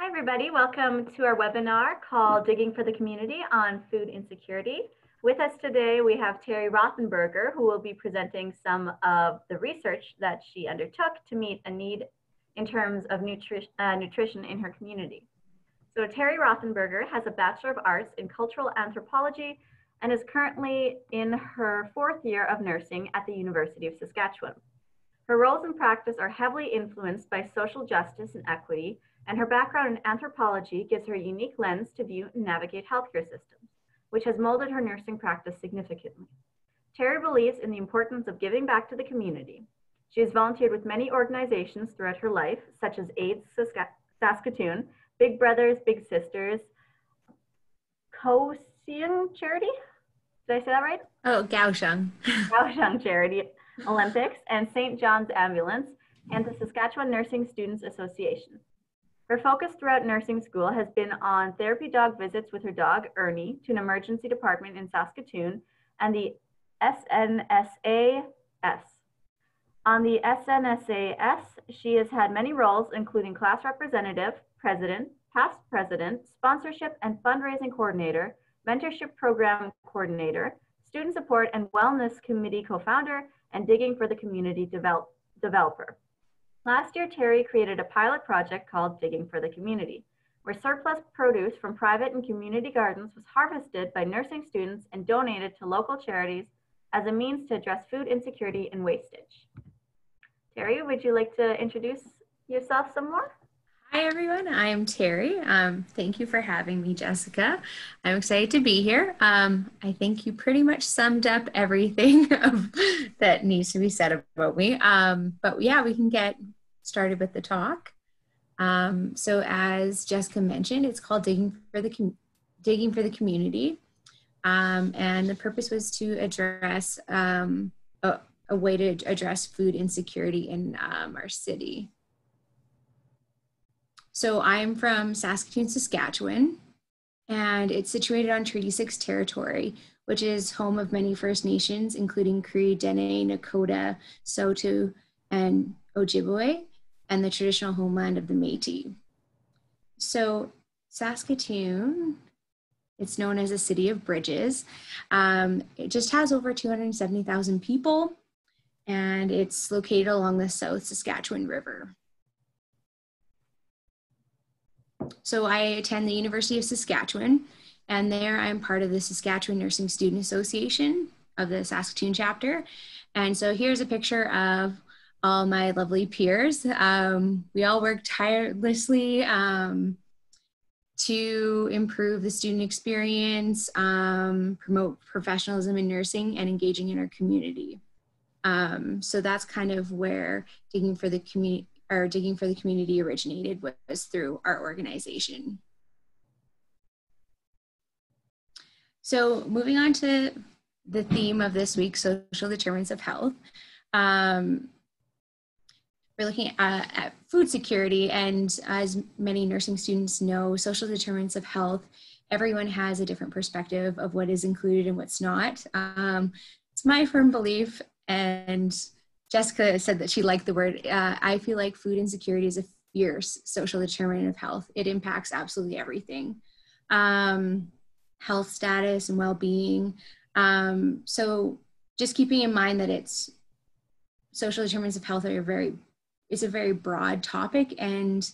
Hi everybody, welcome to our webinar called Digging for the Community on Food Insecurity. With us today we have Terry Rothenberger, who will be presenting some of the research that she undertook to meet a need in terms of nutrition in her community. So Terry Rothenberger has a Bachelor of Arts in Cultural Anthropology and is currently in her fourth year of nursing at the University of Saskatchewan. Her roles and practice are heavily influenced by social justice and equity, and her background in anthropology gives her a unique lens to view and navigate healthcare systems, which has molded her nursing practice significantly. Terry believes in the importance of giving back to the community. She has volunteered with many organizations throughout her life, such as AIDS Saskatoon, Big Brothers Big Sisters, Kaohsiung Charity, did I say that right? Oh, Kaohsiung. Kaohsiung Charity Olympics, and St. John's Ambulance, and the Saskatchewan Nursing Students Association. Her focus throughout nursing school has been on therapy dog visits with her dog, Ernie, to an emergency department in Saskatoon and the SNSAS. On the SNSAS, she has had many roles, including class representative, president, past president, sponsorship and fundraising coordinator, mentorship program coordinator, student support and wellness committee co-founder, and Digging for the Community developer. Last year, Terry created a pilot project called Digging for the Community, where surplus produce from private and community gardens was harvested by nursing students and donated to local charities as a means to address food insecurity and wastage. Terry, would you like to introduce yourself some more? Hi everyone, I am Terry. Thank you for having me, Jessica. I'm excited to be here. I think you pretty much summed up everything that needs to be said about me. But yeah, we can get started with the talk. So as Jessica mentioned, it's called Digging for the Community, and the purpose was to address a way to address food insecurity in our city. So I'm from Saskatoon, Saskatchewan, and it's situated on Treaty 6 territory, which is home of many First Nations, including Cree, Dene, Nakoda, Soto, and Ojibwe, and the traditional homeland of the Métis. So Saskatoon, it's known as a city of bridges. It just has over 270,000 people, and it's located along the South Saskatchewan River. So I attend the University of Saskatchewan, and there I'm part of the Saskatchewan Nursing Student Association of the Saskatoon chapter. And so here's a picture of all my lovely peers. We all work tirelessly to improve the student experience, promote professionalism in nursing, and engaging in our community. So that's kind of where Digging for the Community originated, was through our organization. So moving on to the theme of this week, social determinants of health. We're looking at food security, and as many nursing students know, social determinants of health, everyone has a different perspective of what is included and what's not. It's my firm belief, and Jessica said that she liked the word. I feel like food insecurity is a fierce social determinant of health. It impacts absolutely everything. Health status and well-being. So just keeping in mind that it's social determinants of health are a very broad topic, and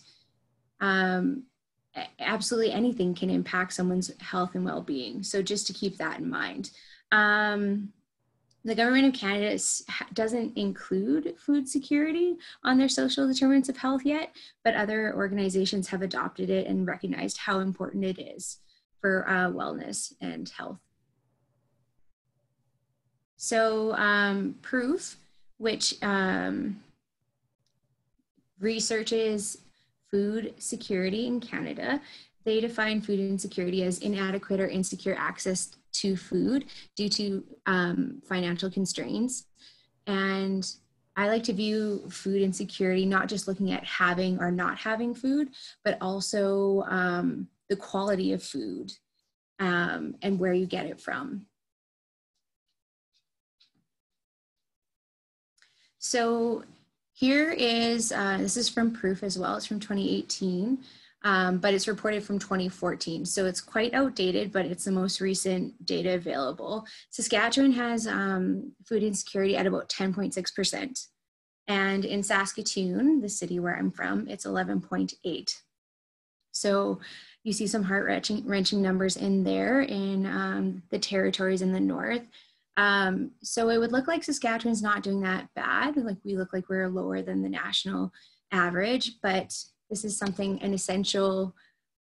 absolutely anything can impact someone's health and well-being. So just to keep that in mind. The government of Canada doesn't include food security on their social determinants of health yet, but other organizations have adopted it and recognized how important it is for wellness and health. So PROOF, which researches food security in Canada, they define food insecurity as inadequate or insecure access to food due to financial constraints. And I like to view food insecurity not just looking at having or not having food, but also the quality of food and where you get it from. So here is, this is from PROOF as well, it's from 2018. but it's reported from 2014. So it's quite outdated, but it's the most recent data available. Saskatchewan has food insecurity at about 10.6%. And in Saskatoon, the city where I'm from, it's 11.8. So you see some heart-wrenching numbers in there in the territories in the north. So it would look like Saskatchewan's not doing that bad. Like we look like we're lower than the national average, but this is something, an essential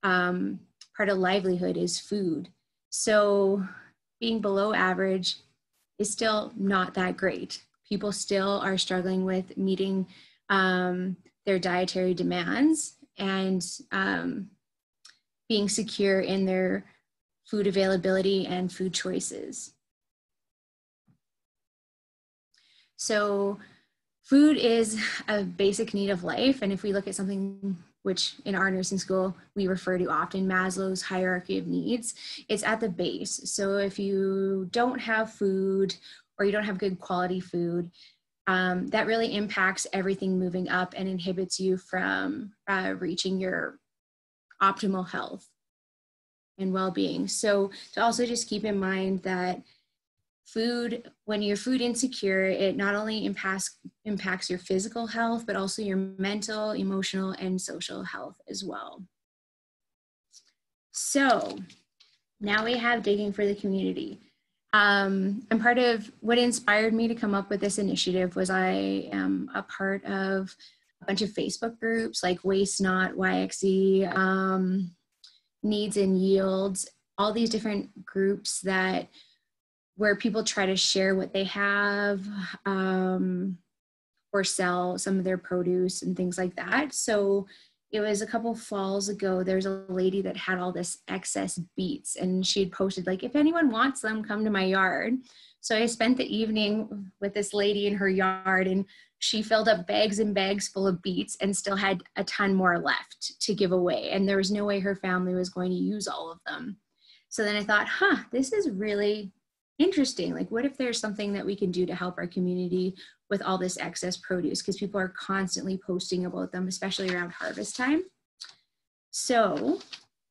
part of livelihood is food. So being below average is still not that great. People still are struggling with meeting their dietary demands and being secure in their food availability and food choices. So food is a basic need of life. And if we look at something which in our nursing school, we refer to often Maslow's hierarchy of needs, it's at the base. So if you don't have food or you don't have good quality food, that really impacts everything moving up and inhibits you from reaching your optimal health and well-being. So to also just keep in mind that food, when you're food insecure, it not only impacts your physical health, but also your mental, emotional, and social health as well. So now we have Digging for the Community. And part of what inspired me to come up with this initiative was I am a part of a bunch of Facebook groups like Waste Not, YXE, Needs and Yields, all these different groups that where people try to share what they have or sell some of their produce and things like that. So it was a couple falls ago, there's a lady that had all this excess beets and she had posted like, if anyone wants them, come to my yard. So I spent the evening with this lady in her yard and she filled up bags and bags full of beets and still had a ton more left to give away. And there was no way her family was going to use all of them. So then I thought, huh, this is really interesting. Like, what if there's something that we can do to help our community with all this excess produce, because people are constantly posting about them, especially around harvest time. So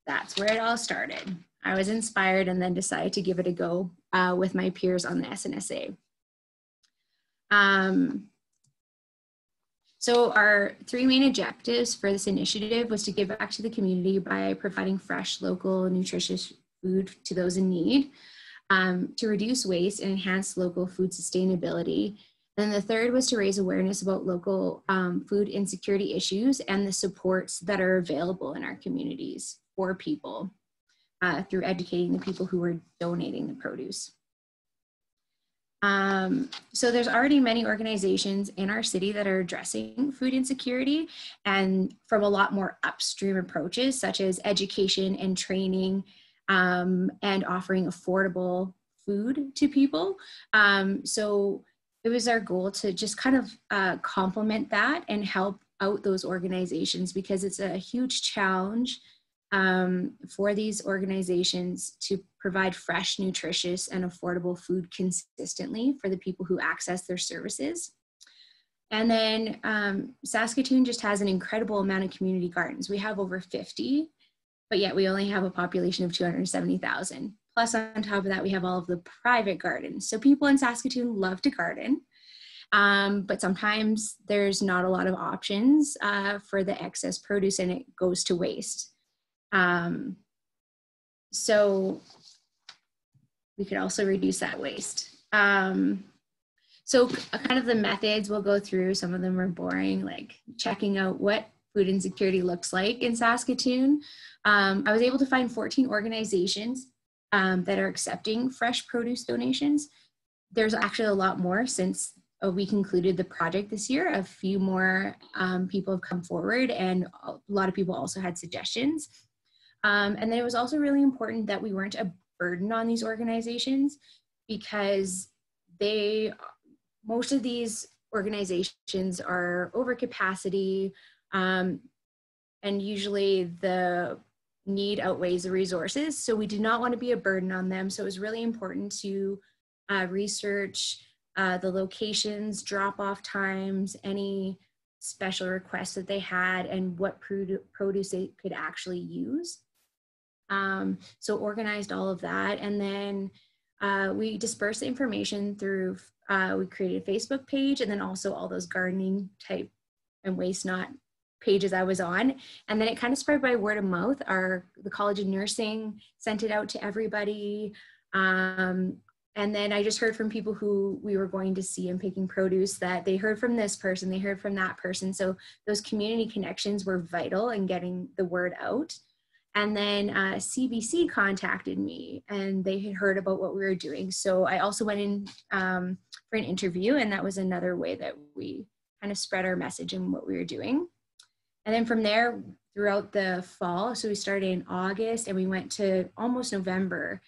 that's where it all started. I was inspired and then decided to give it a go with my peers on the SNSA. So our three main objectives for this initiative was to give back to the community by providing fresh, local, nutritious food to those in need, to reduce waste and enhance local food sustainability. And the third was to raise awareness about local food insecurity issues and the supports that are available in our communities for people through educating the people who are donating the produce. So there's already many organizations in our city that are addressing food insecurity and from a lot more upstream approaches such as education and training and offering affordable food to people. So it was our goal to just kind of complement that and help out those organizations because it's a huge challenge for these organizations to provide fresh, nutritious, and affordable food consistently for the people who access their services. And then Saskatoon just has an incredible amount of community gardens. We have over 50, but yet we only have a population of 270,000. Plus, on top of that, we have all of the private gardens. So people in Saskatoon love to garden, but sometimes there's not a lot of options for the excess produce and it goes to waste. So we could also reduce that waste. So kind of the methods we'll go through, some of them are boring, like checking out what food insecurity looks like in Saskatoon. I was able to find 14 organizations that are accepting fresh produce donations. There's actually a lot more since we concluded the project this year. A few more people have come forward and a lot of people also had suggestions. And then it was also really important that we weren't a burden on these organizations because most of these organizations are over capacity and usually the need outweighs the resources. So we did not want to be a burden on them. So it was really important to research the locations, drop off times, any special requests that they had and what produce they could actually use. So organized all of that, and then we dispersed the information through, we created a Facebook page, and then also all those gardening type and waste not pages I was on. And then it kind of spread by word of mouth. The College of Nursing sent it out to everybody. And then I just heard from people who we were going to see and picking produce that they heard from this person, they heard from that person. So those community connections were vital in getting the word out. And then CBC contacted me and they had heard about what we were doing. So I also went in for an interview, and that was another way that we kind of spread our message and what we were doing. And then from there throughout the fall, so we started in August and we went to almost November.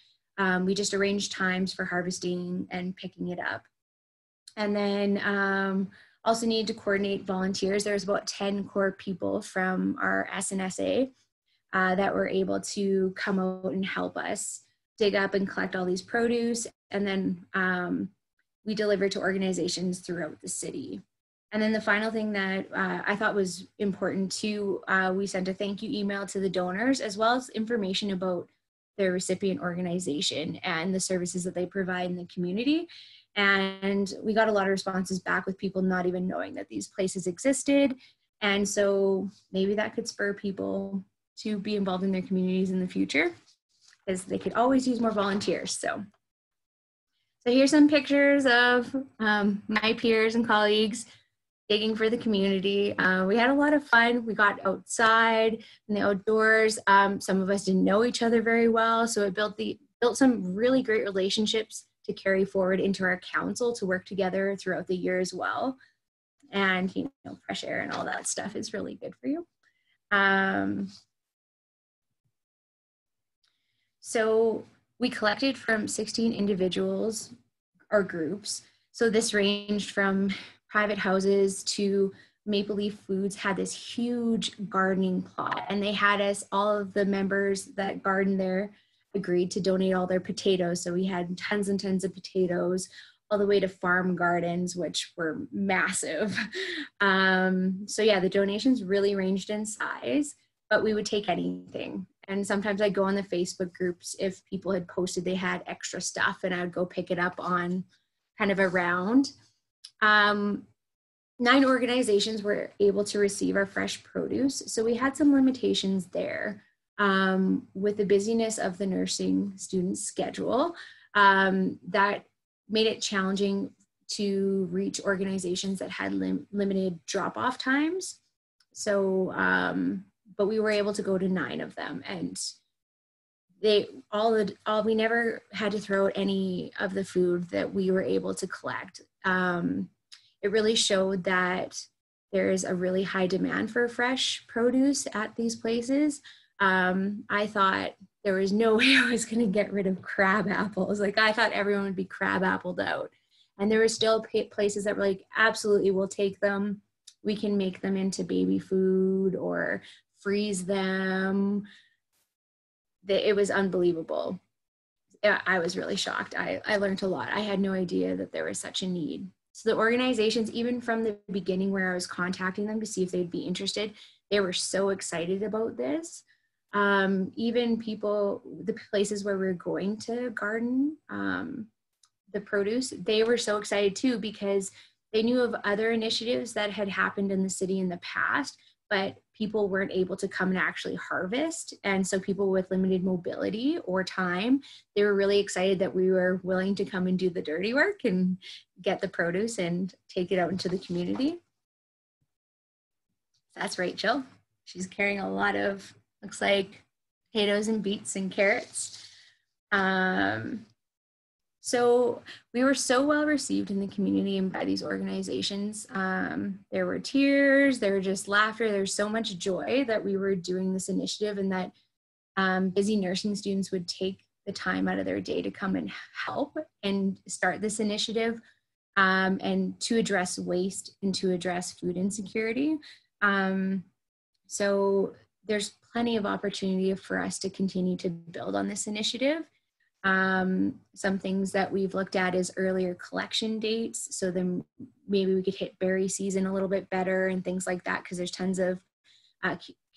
We just arranged times for harvesting and picking it up. And then also needed to coordinate volunteers. There was about 10 core people from our SNSA that were able to come out and help us dig up and collect all these produce. And then we delivered to organizations throughout the city. And then the final thing that I thought was important too, we sent a thank you email to the donors, as well as information about their recipient organization and the services that they provide in the community. And we got a lot of responses back with people not even knowing that these places existed. And so maybe that could spur people to be involved in their communities in the future, because they could always use more volunteers. So here's some pictures of my peers and colleagues digging for the community. We had a lot of fun. We got outside in the outdoors. Some of us didn't know each other very well, so it built some really great relationships to carry forward into our council to work together throughout the year as well. And you know, fresh air and all that stuff is really good for you. So we collected from 16 individuals or groups. So this ranged from private houses to Maple Leaf Foods had this huge gardening plot, and they had us, all of the members that garden there agreed to donate all their potatoes. So we had tons and tons of potatoes, all the way to farm gardens, which were massive. So yeah, the donations really ranged in size, but we would take anything. And sometimes I'd go on the Facebook groups if people had posted they had extra stuff, and I would go pick it up on kind of a round. 9 organizations were able to receive our fresh produce, so we had some limitations there with the busyness of the nursing students' schedule. That made it challenging to reach organizations that had limited drop-off times. So, but we were able to go to 9 of them, and we never had to throw out any of the food that we were able to collect. It really showed that there is a really high demand for fresh produce at these places. I thought there was no way I was going to get rid of crab apples. Like, I thought everyone would be crab appled out. And there were still places that were like, absolutely, we'll take them. We can make them into baby food or freeze them. It was unbelievable. I was really shocked. I learned a lot. I had no idea that there was such a need. So the organizations, even from the beginning where I was contacting them to see if they'd be interested, they were so excited about this. Even people, the places where we were going to garden the produce, they were so excited too, because they knew of other initiatives that had happened in the city in the past, but people weren't able to come and actually harvest. And so people with limited mobility or time, they were really excited that we were willing to come and do the dirty work and get the produce and take it out into the community. That's Rachel. She's carrying a lot of, looks like, potatoes and beets and carrots. So we were so well received in the community and by these organizations. There were tears, there were just laughter, there's so much joy that we were doing this initiative, and that busy nursing students would take the time out of their day to come and help and start this initiative and to address waste and to address food insecurity. So there's plenty of opportunity for us to continue to build on this initiative. Some things that we've looked at is earlier collection dates. So then maybe we could hit berry season a little bit better and things like that, because there's tons of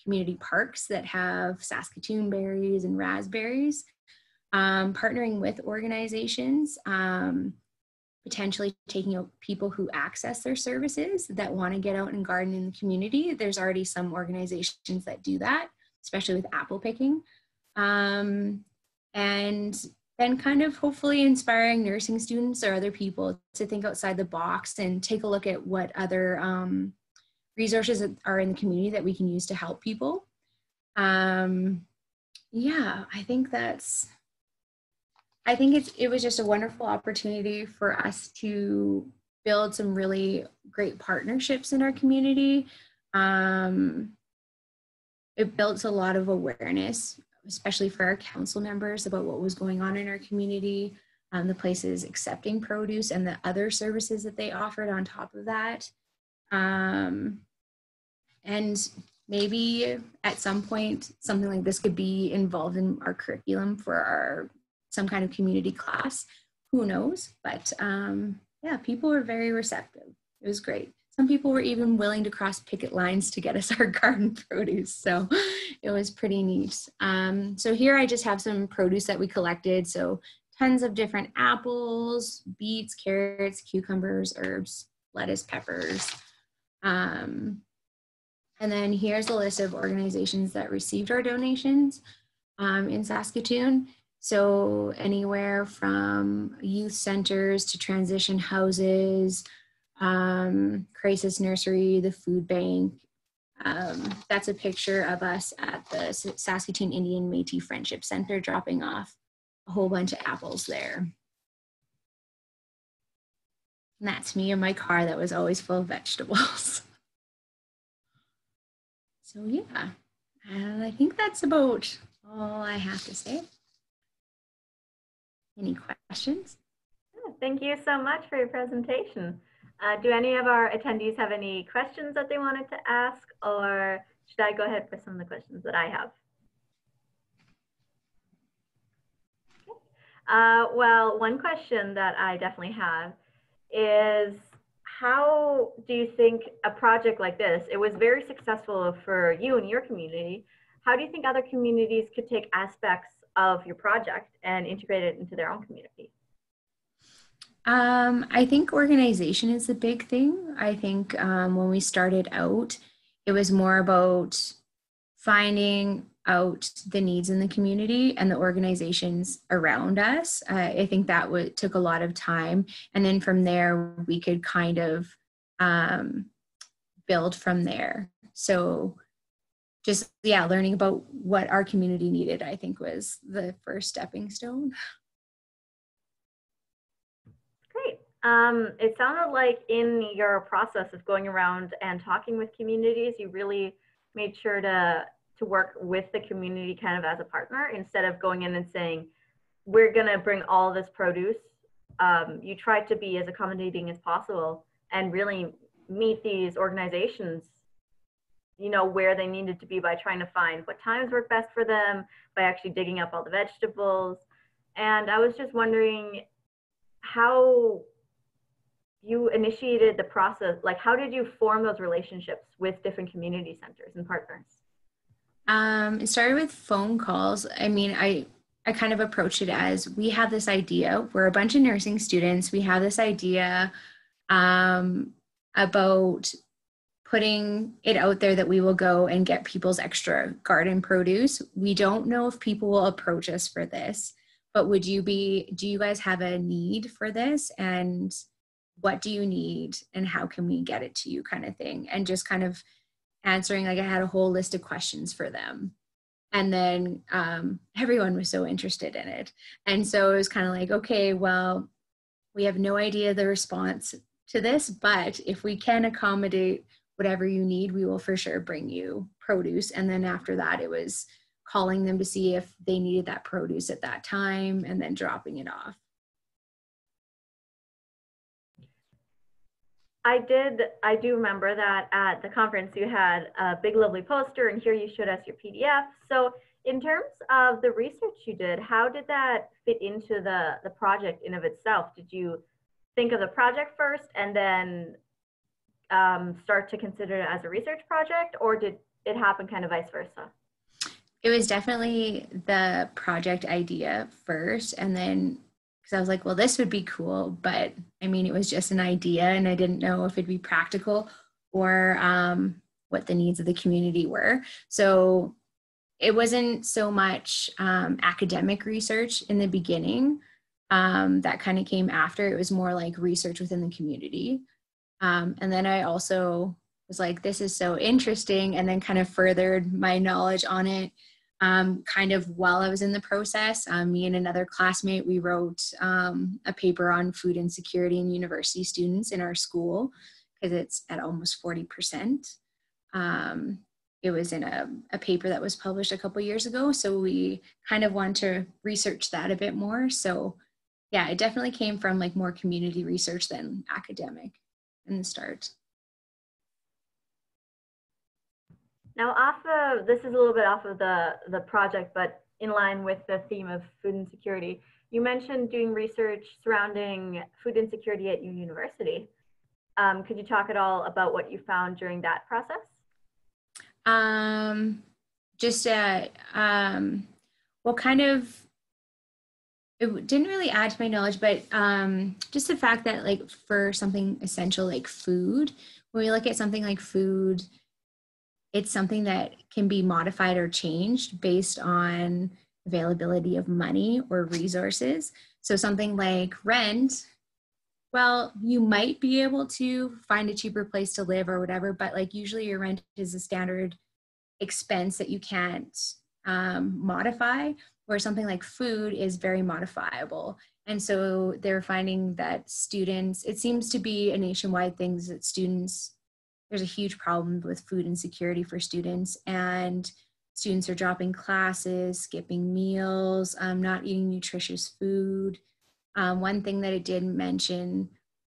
community parks that have Saskatoon berries and raspberries. Partnering with organizations, potentially taking out people who access their services that want to get out and garden in the community. There's already some organizations that do that, especially with apple picking. And then kind of hopefully inspiring nursing students or other people to think outside the box and take a look at what other resources are in the community that we can use to help people. Yeah, I think that's, it was just a wonderful opportunity for us to build some really great partnerships in our community. It built a lot of awareness, especially for our council members, about what was going on in our community, the places accepting produce and the other services that they offered on top of that. And maybe at some point, something like this could be involved in our curriculum for our some kind of community class, who knows? But yeah, people were very receptive. It was great. Some people were even willing to cross picket lines to get us our garden produce. So it was pretty neat. So here I just have some produce that we collected. So tons of different apples, beets, carrots, cucumbers, herbs, lettuce, peppers. And then here's a list of organizations that received our donations in Saskatoon. So anywhere from youth centers to transition houses, crisis nursery, the food bank. That's a picture of us at the Saskatoon Indian Métis Friendship Center dropping off a whole bunch of apples there. And that's me in my car that was always full of vegetables. So yeah, and I think that's about all I have to say. Any questions? Thank you so much for your presentation. Do any of our attendees have any questions that they wanted to ask, or should I go ahead for some of the questions that I have? Okay. Well, one question that I definitely have is, how do you think a project like this, it was very successful for you and your community, how do you think other communities could take aspects of your project and integrate it into their own community? I think organization is the big thing. I think when we started out, it was more about finding out the needs in the community and the organizations around us. I think that took a lot of time. And then from there, we could kind of build from there. So just, yeah, learning about what our community needed, I think, was the first stepping stone. It sounded like in your process of going around and talking with communities, you really made sure to work with the community kind of as a partner, instead of going in and saying, we're going to bring all this produce. You tried to be as accommodating as possible and really meet these organizations, you know, where they needed to be, by trying to find what times work best for them, by actually digging up all the vegetables. And I was just wondering how you initiated the process, like how did you form those relationships with different community centers and partners? It started with phone calls. I mean, I kind of approached it as, we have this idea, we're a bunch of nursing students, we have this idea about putting it out there that we will go and get people's extra garden produce. We don't know if people will approach us for this, but do you guys have a need for this? And what do you need and how can we get it to you, kind of thing. And just kind of answering, like I had a whole list of questions for them. And then everyone was so interested in it. And so it was kind of like, okay, well, we have no idea the response to this, but if we can accommodate whatever you need, we will for sure bring you produce. And then after that, it was calling them to see if they needed that produce at that time and then dropping it off. I do remember that at the conference you had a big lovely poster, and here you showed us your PDF. So In terms of the research you did, how did that fit into the project in of itself? Did you think of the project first and then start to consider it as a research project, or did it happen kind of vice versa? It was definitely the project idea first, and then because I was like, well, this would be cool, but I mean, it was just an idea and I didn't know if it'd be practical or what the needs of the community were. So it wasn't so much academic research in the beginning. That kind of came after. It was more like research within the community. And then I also was like, this is so interesting, and then kind of furthered my knowledge on it kind of while I was in the process. Me and another classmate, we wrote a paper on food insecurity in university students in our school, because it's at almost 40%. It was in a paper that was published a couple years ago, so we kind of wanted to research that a bit more. So yeah, it definitely came from like more community research than academic in the start. Now, this is a little bit off of the project, but in line with the theme of food insecurity, you mentioned doing research surrounding food insecurity at your university. Could you talk at all about what you found during that process? Well, kind of, it didn't really add to my knowledge, but just the fact that like for something essential like food, when we look at something like food, it's something that can be modified or changed based on availability of money or resources. So something like rent, well, you might be able to find a cheaper place to live or whatever, but like usually your rent is a standard expense that you can't modify, where something like food is very modifiable. And so they're finding that students, it seems to be a nationwide thing that students, there's a huge problem with food insecurity for students, and students are dropping classes, skipping meals, not eating nutritious food. One thing that it did mention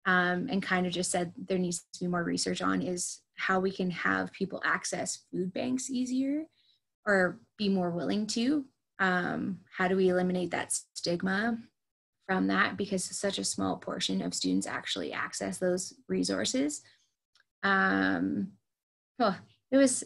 and kind of just said there needs to be more research on is how we can have people access food banks easier or be more willing to. How do we eliminate that stigma from that, because such a small portion of students actually access those resources. It was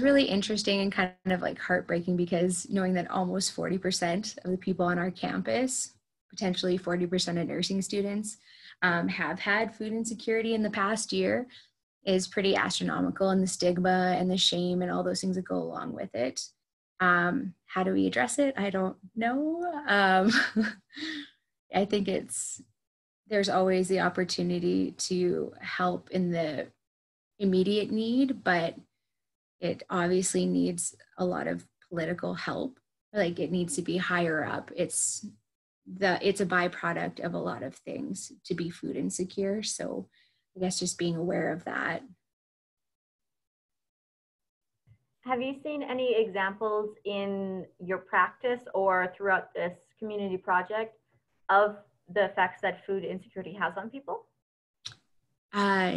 really interesting and kind of like heartbreaking, because knowing that almost 40% of the people on our campus, potentially 40% of nursing students, have had food insecurity in the past year is pretty astronomical, and the stigma and the shame and all those things that go along with it. How do we address it? I don't know. I think there's always the opportunity to help in the immediate need, but it obviously needs a lot of political help. Like it needs to be higher up. It's a byproduct of a lot of things to be food insecure. So I guess just being aware of that. Have you seen any examples in your practice or throughout this community project of the effects that food insecurity has on people?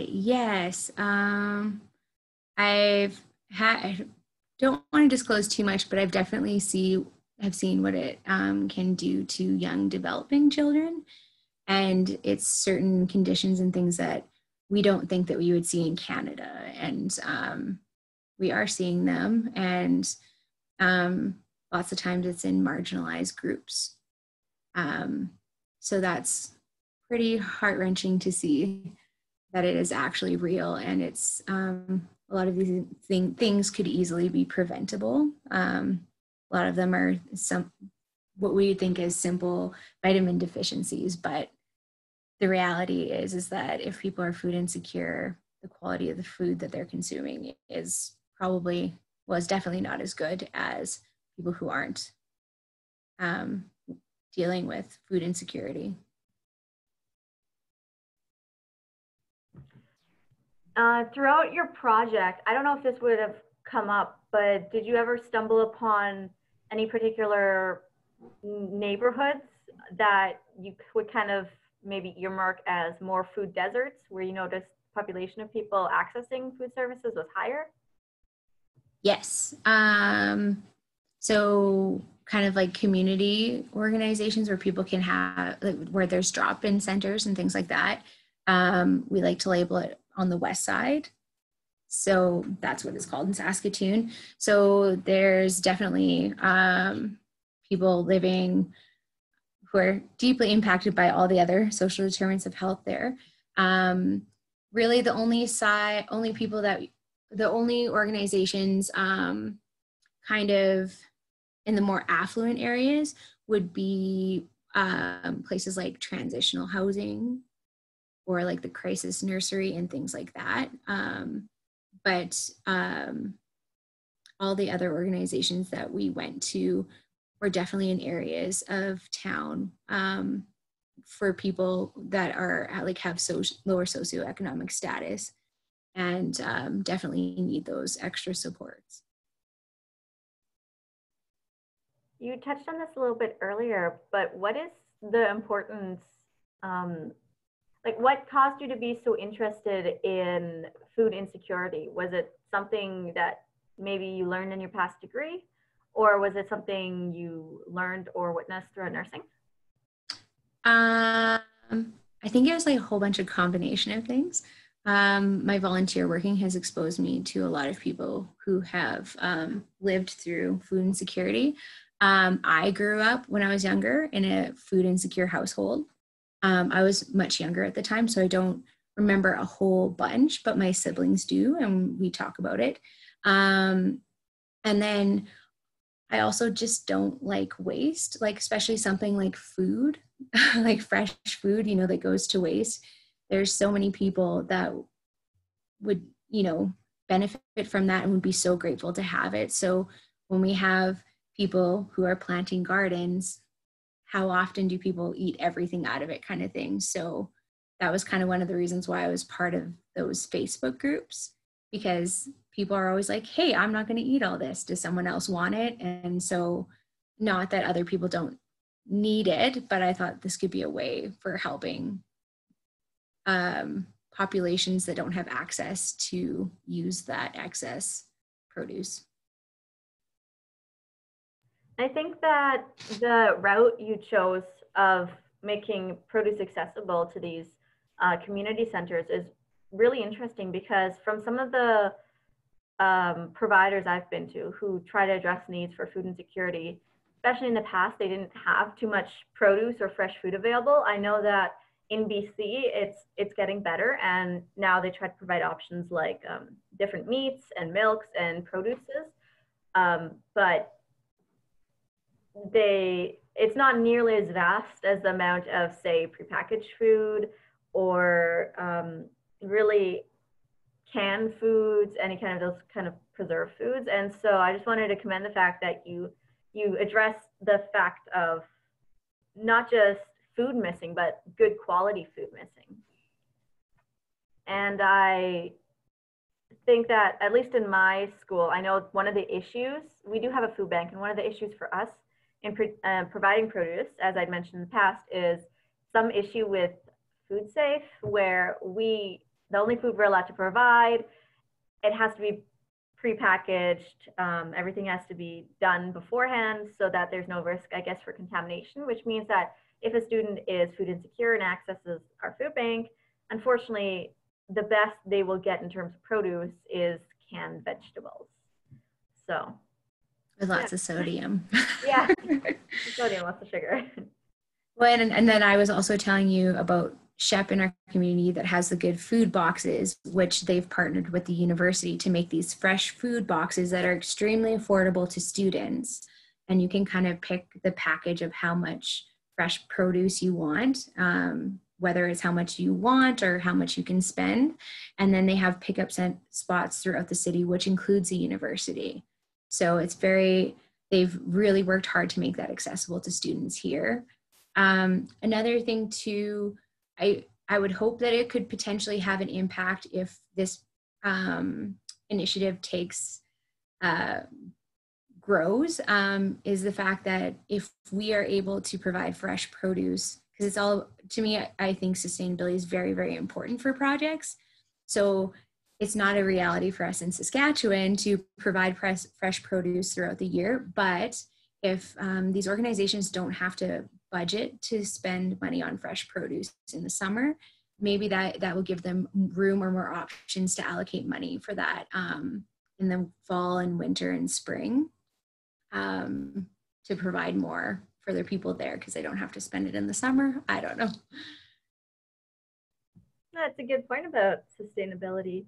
Yes. I don't want to disclose too much, but I've definitely have seen what it can do to young developing children. And it's certain conditions and things that we don't think that we would see in Canada. And we are seeing them. And lots of times it's in marginalized groups. So that's pretty heart-wrenching to see that it is actually real, and it's a lot of these things could easily be preventable. A lot of them are what we think is simple vitamin deficiencies, but the reality is that if people are food insecure, the quality of the food that they're consuming is definitely not as good as people who aren't dealing with food insecurity. Throughout your project, I don't know if this would have come up, but did you ever stumble upon any particular neighborhoods that you would kind of maybe earmark as more food deserts, where you noticed the population of people accessing food services was higher? Yes. So kind of like community organizations where people can have, like, where there's drop-in centers and things like that. We like to label it on the west side. So that's what it's called in Saskatoon. So there's definitely people living who are deeply impacted by all the other social determinants of health there. Really the only organizations kind of in the more affluent areas would be places like transitional housing or like the crisis nursery and things like that. But all the other organizations that we went to were definitely in areas of town for people that are have lower socioeconomic status and definitely need those extra supports. You touched on this a little bit earlier, but what is the importance, like what caused you to be so interested in food insecurity? Was it something that maybe you learned in your past degree, or was it something you learned or witnessed throughout nursing? I think it was like a whole bunch of combination of things. My volunteer working has exposed me to a lot of people who have lived through food insecurity. I grew up when I was younger in a food insecure household. I was much younger at the time, so I don't remember a whole bunch, but my siblings do, and we talk about it. And then I also just don't like waste, like especially something like food, like fresh food, you know, that goes to waste. There's so many people that would, you know, benefit from that and would be so grateful to have it. So when we have people who are planting gardens, how often do people eat everything out of it, kind of thing? So that was kind of one of the reasons why I was part of those Facebook groups, because people are always like, hey, I'm not going to eat all this. Does someone else want it? And so, not that other people don't need it, but I thought this could be a way for helping populations that don't have access to use that excess produce. I think that the route you chose of making produce accessible to these community centers is really interesting, because from some of the providers I've been to who try to address needs for food insecurity, especially in the past, they didn't have too much produce or fresh food available. I know that in BC, it's getting better, and now they try to provide options like different meats and milks and produces, but it's not nearly as vast as the amount of, say, prepackaged food or really canned foods, any kind of those kind of preserved foods. And so I just wanted to commend the fact that you address the fact of not just food missing, but good quality food missing. And I think that, at least in my school, I know one of the issues, we do have a food bank, and one of the issues for us in providing produce, as I'd mentioned in the past, is some issue with food safe, where the only food we're allowed to provide, it has to be prepackaged. Everything has to be done beforehand so that there's no risk, I guess, for contamination, which means that if a student is food insecure and accesses our food bank, unfortunately, the best they will get in terms of produce is canned vegetables. So. With lots of sodium. Yeah, sodium, lots of sugar. Well, and then I was also telling you about SHEP in our community that has the good food boxes, which they've partnered with the university to make these fresh food boxes that are extremely affordable to students. And you can kind of pick the package of how much fresh produce you want, whether it's how much you want or how much you can spend. And then they have pickup spots throughout the city, which includes the university. So it's they've really worked hard to make that accessible to students here. Another thing too, I would hope that it could potentially have an impact if this initiative grows, is the fact that if we are able to provide fresh produce, because it's all, to me, I think sustainability is very, very important for projects. So It's not a reality for us in Saskatchewan to provide fresh produce throughout the year, but if these organizations don't have to budget to spend money on fresh produce in the summer, maybe that will give them room or more options to allocate money for that in the fall and winter and spring to provide more for their people there, because they don't have to spend it in the summer. I don't know. That's a good point about sustainability.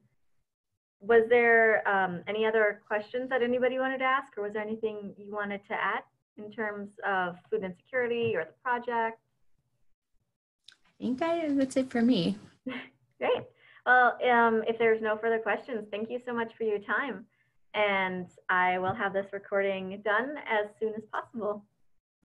Was there any other questions that anybody wanted to ask, or was there anything you wanted to add in terms of food insecurity or the project? I think that's it for me. Great. Well, if there's no further questions, thank you so much for your time. And I will have this recording done as soon as possible.